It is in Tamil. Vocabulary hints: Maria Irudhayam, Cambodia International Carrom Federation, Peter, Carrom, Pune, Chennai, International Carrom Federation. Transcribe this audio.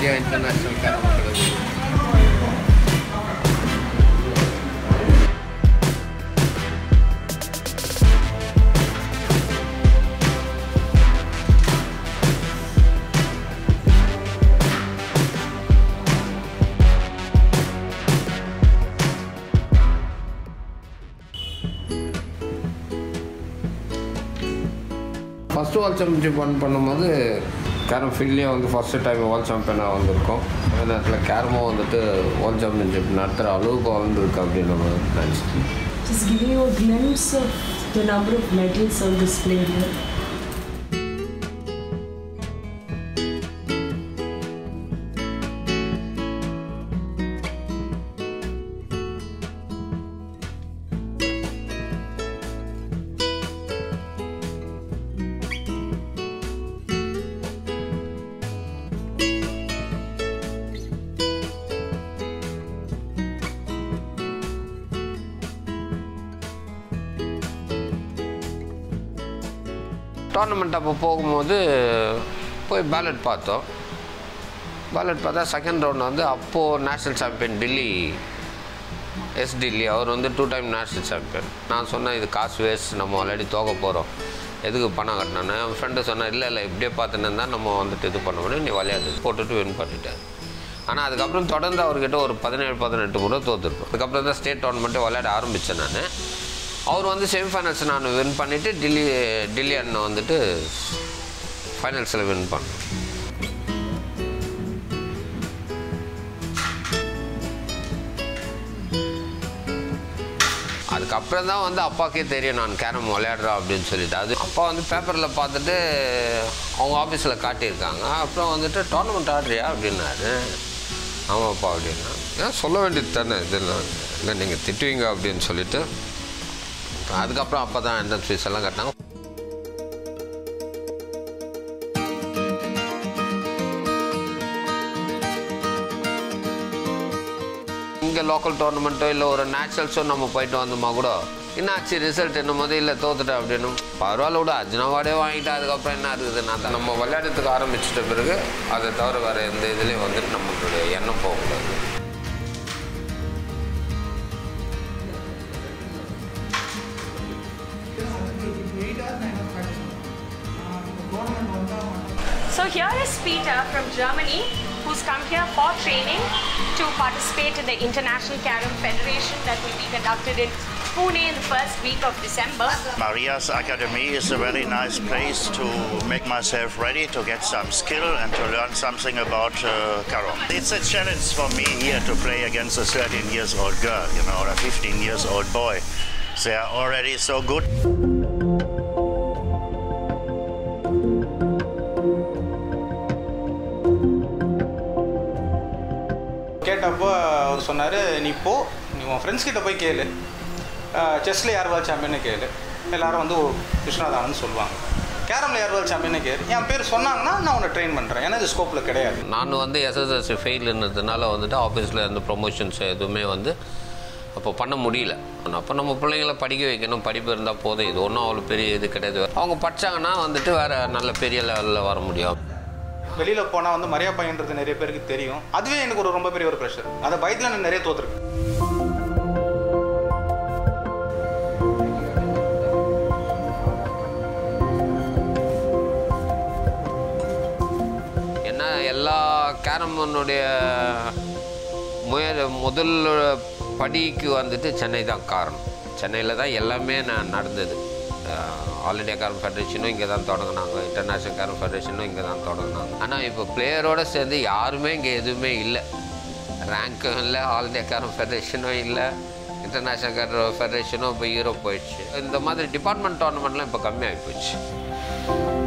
Cambodia International Carrom Federation. First world championship won pannumbodhu Carrom field on the first time world champion vandirkom. Adha Carrom vandu world championship nadra aluvukku vandirukku appdi nama nanichu. Just giving you a glimpse of the number of medals on display here. Tournament appo pogumbodhu poi ballot paatha second round vandu appo national champion Delhi avaru vandu two-time national champion naan sonna idu cash waste namu already thoga porom edhukku pana kattana en friend sonna illa ipdiye paathana ndan namu vandu idu pannuvom nee valayadu pottu win pannita ana adukku appuram thodandu avarkitta or 17-18 mura thodirpa adukku appuram da state tournament valayada aarambichana naan அவர் வந்து semi finals நான் win பண்ணிட்டு டெல்லி அண்ணா வந்துட்டு ஃபைனல்ஸ்ல win பண்ணார் அதுக்கு அப்புறம் தான் வந்து அப்பாக்கே தெரியும் நான் கேரம் விளையாடுறா அப்படினு சொல்லிட்டு அது அப்பா வந்து பேப்பர்ல பார்த்துட்டு அவங்க ஆபீஸ்ல காட்டி இருக்காங்க அப்புறம் வந்துட்டு டோர்னமென்ட் ஆடுறியா அப்படினாரு ஆமாப்பா அப்படினா நான் சொல்ல வேண்டியது தானே இதெல்லாம் இல்ல நீங்க திட்டுவீங்க அப்படினு சொல்லிட்டு அதுக்கப்புறம் அப்பதான் அந்த ஃபீஸ் எல்லாம் கட்டணும் இங்க லோக்கல் டோர்னமென்ட்டோ இல்ல ஒரு நேஷனல் ஷோ நம்ம போயிட்டு வந்தோமா கூட என்னாச்சு ரிசல்ட் என்னமோது இல்ல தோத்துட்டா அப்படினும் பரவாயில்ல கூட அஜ்னவாடே வாங்கிட்டா அதுக்கப்புறம் என்ன இருக்குதுன்னா நம்ம விளையாடுறதுக்கு ஆரம்பிச்சிட்ட பிறகு அதை தவிர வேற எந்த இதுலயும் வந்துட்டு நம்மளுடைய எண்ணம் போகக்கூடாது So here is Peter from Germany who's come here for training to participate in the International Carrom Federation that will be conducted in Pune in the first week of December. Maria's Academy is a very nice place to make myself ready to get some skill and to learn something about Carrom. It's a challenge for me here to play against a 13-year-old girl, you know, or a 15-year-old boy. They are already so good. அப்பா அவர் சொன்னாரு நீ போ நீ உன் फ्रेंड्स கிட்ட போய் கேளு செஸ்ல யார் வால் சாம்பியன் கேளு எல்லாரும் வந்து கிருஷ்ணா தாமன் சொல்வாங்க கேரம்ல யார் வால் சாம்பியன் கேளு நான் பேர் சொன்னாங்கன்னா நான் உன்னை ட்ரெயின் பண்றேன் ஏனா இது ஸ்கோப்ல கிடையாது நான் வந்து SSS ஃபெயில் பண்ணதுனால வந்துட்டு ஆபீஸ்ல அந்த ப்ரமோஷன்ஸ் எதுமே வந்து அப்ப பண்ண முடியல அப்ப நம்ம பிள்ளைகளை படிக்க வைக்கணும் படிப்பு இருந்தா போதே இது ஒண்ணா ஒரு பெரிய இது கிடையாது அவங்க படிச்சாங்கன்னா வந்துட்டு வேற நல்ல பெரிய லெவல்ல வர முடியும் வெளியில போனா வந்து மரியா பையன்றது நிறைய பேருக்கு தெரியும் அதுவே எனக்கு ஒரு ரொம்ப பெரிய ஒரு பிரஷர் அத பைட்ல நான் நிறைய தோத்துறேன் என்ன எல்லா கேரமனுடைய முதல் படிக்கு வந்துட்டு சென்னை தான் காரணம் சென்னையில தான் எல்லாமே நடந்தது ஆல்ரெடி காரம் ஃபெடரேஷனும் இங்கே தான் தொடங்கினாங்க இன்டர்நேஷ்னல் காரம் ஃபெடரேஷனும் இங்கே தான் தொடங்கினாங்க ஆனால் இப்போ பிளேயரோடு சேர்ந்து யாருமே இங்கே எதுவுமே இல்லை ரேங்க்கும் இல்லை ஆல்ரெடி காரம் ஃபெடரேஷனும் இல்லை இன்டர்நேஷ்னல் காரம் ஃபெடரேஷனும் இப்போ யூரோப் போயிடுச்சு இந்த மாதிரி டிபார்ட்மெண்ட் டோர்னமெண்ட்லாம் இப்போ கம்மியாகி போச்சு